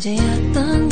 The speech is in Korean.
언제였던